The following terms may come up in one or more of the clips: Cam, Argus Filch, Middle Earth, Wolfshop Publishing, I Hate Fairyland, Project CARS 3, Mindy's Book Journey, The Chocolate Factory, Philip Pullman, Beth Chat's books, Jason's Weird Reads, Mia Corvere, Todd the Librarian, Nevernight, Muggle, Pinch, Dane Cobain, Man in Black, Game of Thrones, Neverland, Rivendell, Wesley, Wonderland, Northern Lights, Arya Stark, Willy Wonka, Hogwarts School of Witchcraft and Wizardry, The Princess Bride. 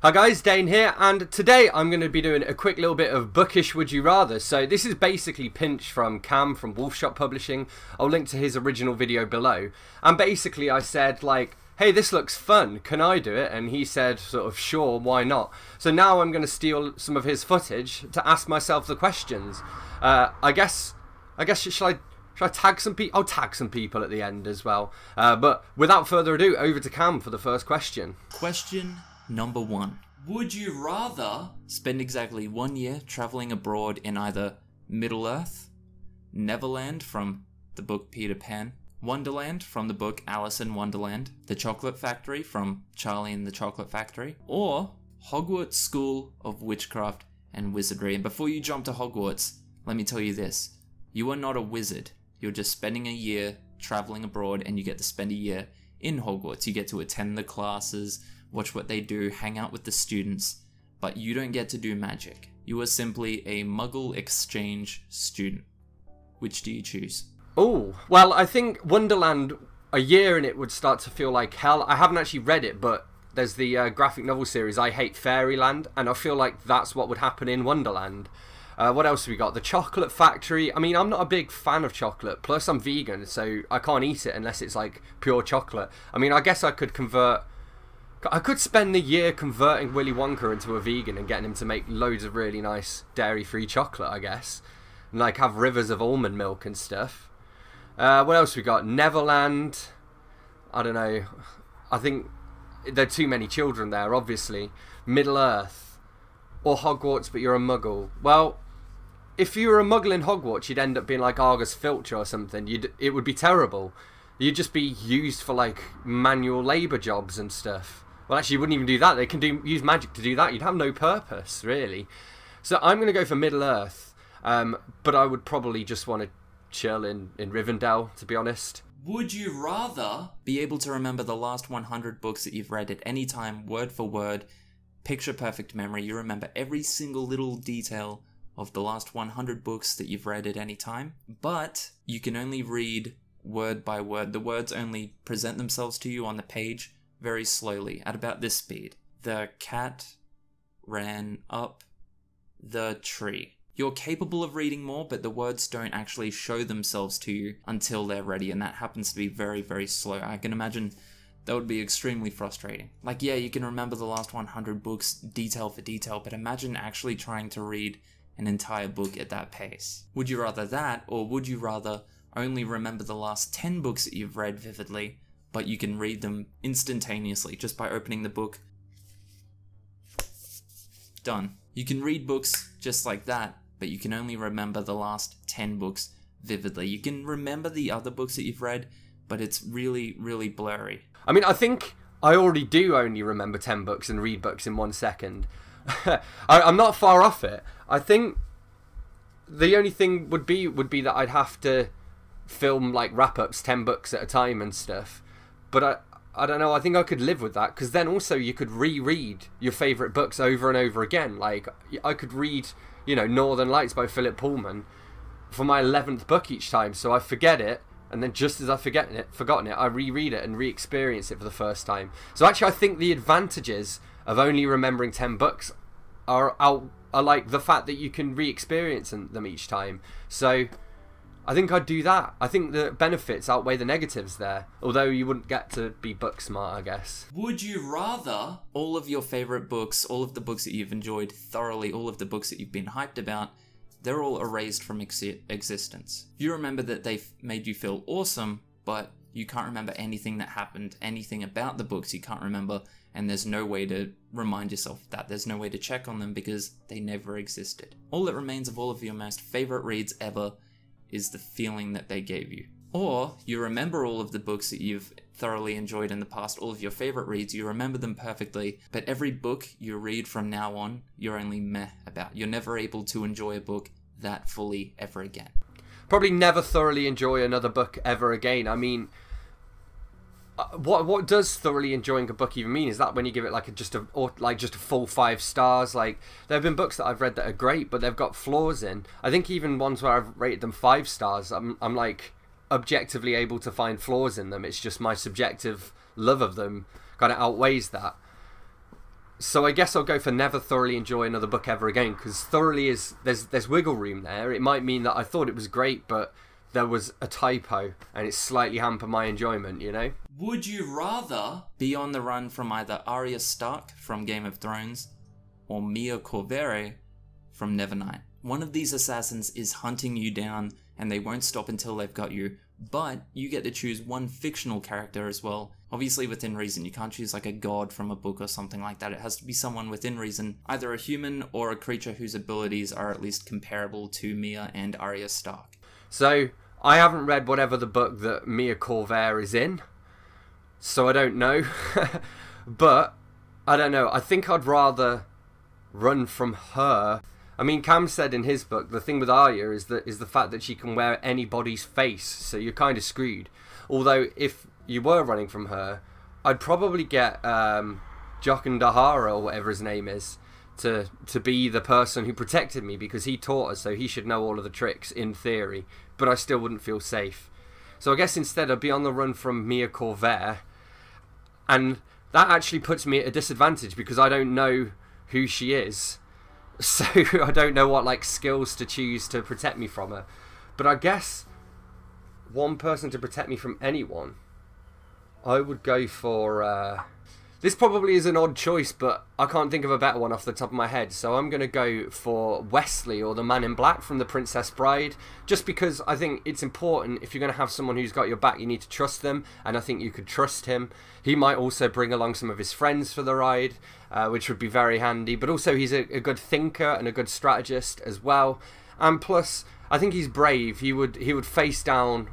Hi guys, Dane here, and today I'm going to be doing a quick little bit of bookish would you rather. So this is basically Pinch from Cam from Wolfshop Publishing. I'll link to his original video below. And basically I said like, hey, this looks fun, can I do it? And he said sort of sure, why not? So now I'm going to steal some of his footage to ask myself the questions. I guess should I tag some people? I'll tag some people at the end as well. But without further ado, over to Cam for the first question. Question number one. Would you rather spend exactly 1 year traveling abroad in either Middle Earth, Neverland from the book Peter Pan, Wonderland from the book Alice in Wonderland, The Chocolate Factory from Charlie and the Chocolate Factory, or Hogwarts School of Witchcraft and Wizardry? And before you jump to Hogwarts, let me tell you this. You are not a wizard. You're just spending a year traveling abroad, and you get to spend a year in Hogwarts. You get to attend the classes, watch what they do, hang out with the students, but you don't get to do magic. You are simply a Muggle exchange student. Which do you choose? Oh, well, I think Wonderland, a year in it would start to feel like hell. I haven't actually read it, but there's the graphic novel series, I Hate Fairyland, and I feel like that's what would happen in Wonderland. What else have we got? The Chocolate Factory. I mean, I'm not a big fan of chocolate, plus I'm vegan, so I can't eat it unless it's like pure chocolate. I mean, I guess I could convert... I could spend the year converting Willy Wonka into a vegan and getting him to make loads of really nice dairy-free chocolate, I guess. And, like, have rivers of almond milk and stuff. What else we got? Neverland. I don't know. I think there are too many children there, obviously. Middle Earth. Or Hogwarts, but you're a muggle. Well, if you were a muggle in Hogwarts, you'd end up being like Argus Filch or something. It would be terrible. You'd just be used for, like, manual labour jobs and stuff. Well, actually, you wouldn't even do that. They can use magic to do that. You'd have no purpose, really. So I'm going to go for Middle Earth, but I would probably just want to chill in Rivendell, to be honest. Would you rather be able to remember the last 100 books that you've read at any time, word for word, picture-perfect memory? You remember every single little detail of the last 100 books that you've read at any time, but you can only read word by word. The words only present themselves to you on the page very slowly, at about this speed. The cat ran up the tree. You're capable of reading more, but the words don't actually show themselves to you until they're ready, and that happens to be very, very slow. I can imagine that would be extremely frustrating. Like, yeah, you can remember the last 100 books detail for detail, but imagine actually trying to read an entire book at that pace. Would you rather that, or would you rather only remember the last 10 books that you've read vividly, but you can read them instantaneously just by opening the book? Done. You can read books just like that, but you can only remember the last 10 books vividly. You can remember the other books that you've read, but it's really, really blurry. I mean, I think I already do only remember 10 books and read books in 1 second. I'm not far off it. I think the only thing would be that I'd have to film like wrap-ups 10 books at a time and stuff. But I don't know, I think I could live with that, because then also you could reread your favourite books over and over again. Like, I could read, you know, Northern Lights by Philip Pullman for my 11th book each time, so I forget it, and then just as I've forgotten it, I reread it and re-experience it for the first time. So actually I think the advantages of only remembering 10 books are like the fact that you can re-experience them each time. So I think I'd do that. I think the benefits outweigh the negatives there. Although you wouldn't get to be book smart, I guess. Would you rather all of your favourite books, all of the books that you've enjoyed thoroughly, all of the books that you've been hyped about, they're all erased from existence. You remember that they've made you feel awesome, but you can't remember anything that happened, anything about the books you can't remember, and there's no way to remind yourself of that. There's no way to check on them because they never existed. All that remains of all of your most favourite reads ever is the feeling that they gave you. Or you remember all of the books that you've thoroughly enjoyed in the past, all of your favourite reads, you remember them perfectly, but every book you read from now on, you're only meh about. You're never able to enjoy a book that fully ever again. Probably never thoroughly enjoy another book ever again. I mean, what does thoroughly enjoying a book even mean? Is that when you give it like just a full 5 stars? Like, there have been books that I've read that are great, but they've got flaws in. I think even ones where I've rated them 5 stars, I'm like objectively able to find flaws in them. It's just my subjective love of them kind of outweighs that. So I guess I'll go for never thoroughly enjoy another book ever again, because thoroughly is, there's wiggle room there. It might mean that I thought it was great, but there was a typo and it slightly hampered my enjoyment, you know? Would you rather be on the run from either Arya Stark from Game of Thrones or Mia Corvere from Nevernight? One of these assassins is hunting you down and they won't stop until they've got you, but you get to choose one fictional character as well. Obviously within reason, you can't choose like a god from a book or something like that. It has to be someone within reason, either a human or a creature whose abilities are at least comparable to Mia and Arya Stark. So I haven't read whatever the book that Mia Corvere is in, so I don't know. But I don't know, I think I'd rather run from her. I mean, Cam said in his book, the thing with Arya is that the fact that she can wear anybody's face, so you're kind of screwed. Although, if you were running from her, I'd probably get Jochen Dahara, or whatever his name is, to be the person who protected me, because he taught us, so he should know all of the tricks, in theory. But I still wouldn't feel safe. So I guess instead I'd be on the run from Mia Corvere, and that actually puts me at a disadvantage, because I don't know who she is. So I don't know what like skills to choose to protect me from her. But I guess one person to protect me from anyone, I would go for... This probably is an odd choice, but I can't think of a better one off the top of my head. So I'm going to go for Wesley, or the Man in Black from The Princess Bride. Just because I think it's important, if you're going to have someone who's got your back, you need to trust them. And I think you could trust him. He might also bring along some of his friends for the ride, which would be very handy. But also he's a good thinker and a good strategist as well. And plus, I think he's brave. He would face down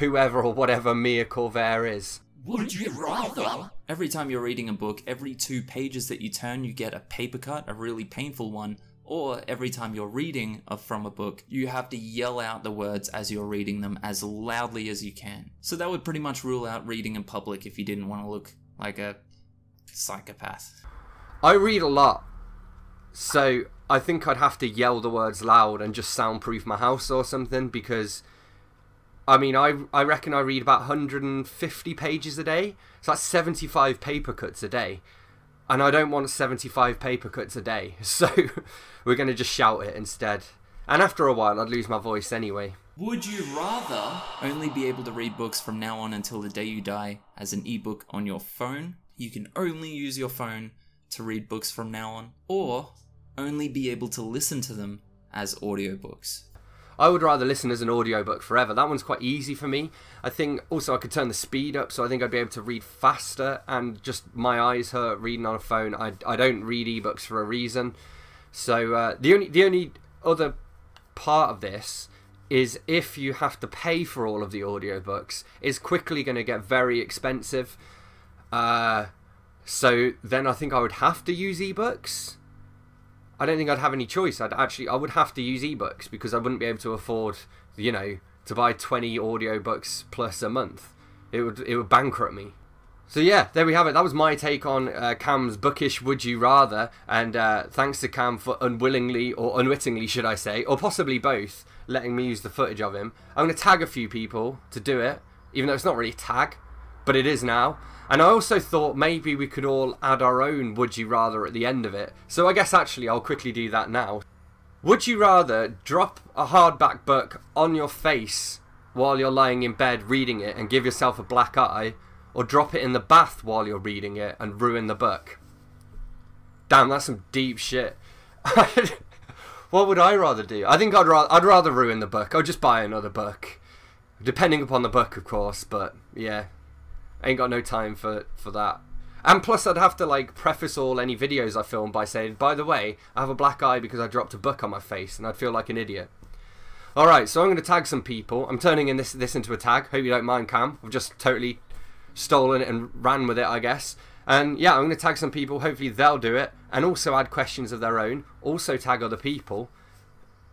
whoever or whatever Mia Corvere is. Would you rather? Every time you're reading a book, every 2 pages that you turn, you get a paper cut, a really painful one, or every time you're reading from a book, you have to yell out the words as you're reading them as loudly as you can. So that would pretty much rule out reading in public if you didn't want to look like a psychopath. I read a lot, so I think I'd have to yell the words loud and just soundproof my house or something, because... I mean, I reckon I read about 150 pages a day, so that's 75 paper cuts a day, and I don't want 75 paper cuts a day, so we're going to just shout it instead. And after a while, I'd lose my voice anyway. Would you rather only be able to read books from now on until the day you die as an ebook on your phone? You can only use your phone to read books from now on, or only be able to listen to them as audiobooks? I would rather listen as an audiobook forever. That one's quite easy for me. I think also I could turn the speed up, so I think I'd be able to read faster, and just my eyes hurt reading on a phone. I don't read ebooks for a reason. So the only other part of this is if you have to pay for all of the audiobooks, it's quickly going to get very expensive. So then I think I would have to use ebooks. I don't think I'd have any choice. I would have to use ebooks, because I wouldn't be able to afford, you know, to buy 20 audiobooks plus a month. It would bankrupt me. So yeah, there we have it. That was my take on Cam's bookish Would You Rather, and thanks to Cam for unwillingly, or unwittingly should I say, or possibly both, letting me use the footage of him. I'm going to tag a few people to do it, even though it's not really a tag, but it is now. And I also thought maybe we could all add our own Would You Rather at the end of it. So I guess actually I'll quickly do that now. Would you rather drop a hardback book on your face while you're lying in bed reading it and give yourself a black eye, or drop it in the bath while you're reading it and ruin the book? Damn, that's some deep shit. What would I rather do? I think I'd rather ruin the book. I'll just buy another book. Depending upon the book, of course, but yeah. I ain't got no time for that. And plus I'd have to like preface all any videos I film by saying, by the way, I have a black eye because I dropped a book on my face, and I'd feel like an idiot. Alright, so I'm going to tag some people. I'm turning in this into a tag. Hope you don't mind, Cam. I've just totally stolen it and ran with it, I guess. And yeah, I'm going to tag some people. Hopefully they'll do it. And also add questions of their own. Also tag other people.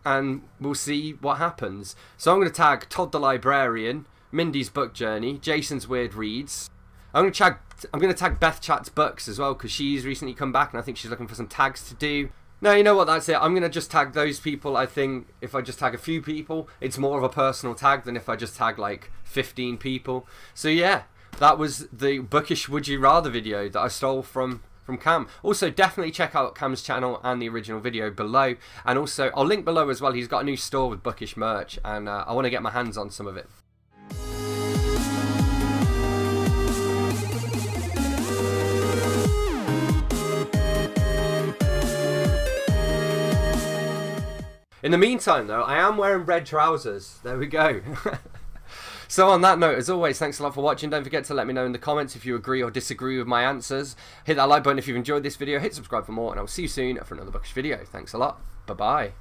And we'll see what happens. So I'm going to tag Todd the Librarian, Mindy's Book Journey, Jason's Weird Reads. I'm going to tag Beth Chat's Books as well, because she's recently come back and I think she's looking for some tags to do. No, you know what, that's it. I'm going to just tag those people. I think if I just tag a few people, it's more of a personal tag than if I just tag like 15 people. So yeah, that was the bookish Would You Rather video that I stole from from Cam. Also, definitely check out Cam's channel and the original video below. And also, I'll link below as well. He's got a new store with bookish merch, and I want to get my hands on some of it. In the meantime, though, I am wearing red trousers. There we go. So on that note, as always, thanks a lot for watching. Don't forget to let me know in the comments if you agree or disagree with my answers. Hit that like button if you've enjoyed this video. Hit subscribe for more, and I'll see you soon for another bookish video. Thanks a lot. Bye-bye.